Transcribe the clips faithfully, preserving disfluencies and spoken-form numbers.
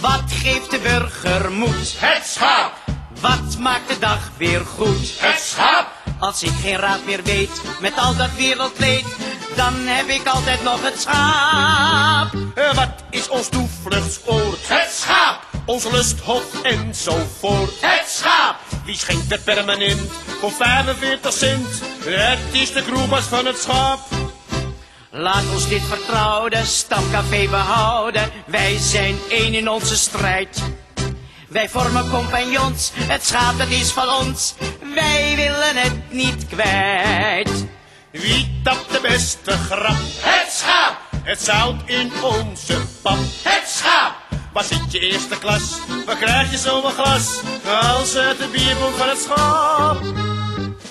Wat geeft de burger moed? Het schaap! Wat maakt de dag weer goed? Het schaap! Als ik geen raad meer weet, met al dat wereldleed, dan heb ik altijd nog het schaap. Wat is ons toevluchtsoord? Het schaap! Ons lusthof enzovoort. Het schaap! Wie schenkt het permanent voor vijfenveertig cent? Het is de kroemas van het schaap. Laat ons dit vertrouwde stamcafé behouden. Wij zijn één in onze strijd. Wij vormen compagnons, het schaap dat is van ons. Wij willen het niet kwijt. Wie tapt de beste grap? Het schaap! Het zout in onze pap. Het schaap! Waar zit je eerste klas? Waar krijg je zo'n glas? Als het de bierboom van het schaap.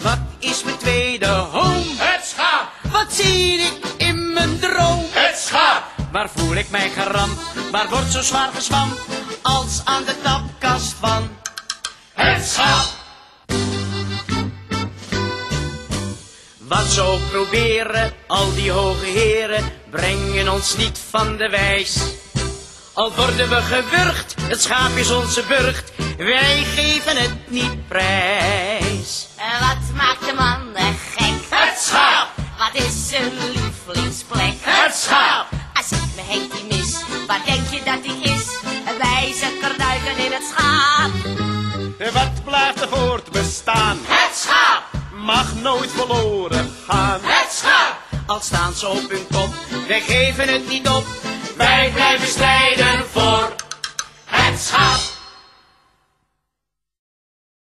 Wat is mijn tweede home? Het schaap! Wat zie ik in mijn droom? Het schaap! Waar voel ik mij geramd? Waar wordt zo zwaar gezwamd? Als aan de tapkast van het schaap. Wat ze ook proberen, al die hoge heren brengen ons niet van de wijs. Al worden we gewurgd, het schaap is onze burcht, wij geven het niet prijs. En wat maakt de man gek? Het schaap! Wat is zijn lievelingsplek? Het schaap! Als ik me heen die mis, waar denk je dat die is? Wij zakkerduiken in het schaap. Wat blijft er voortbestaan? Het schaap! Mag nooit verloren gaan. Het schaap! Al staan ze op hun kop, wij geven het niet op. Wij blijven strijden voor het schaap.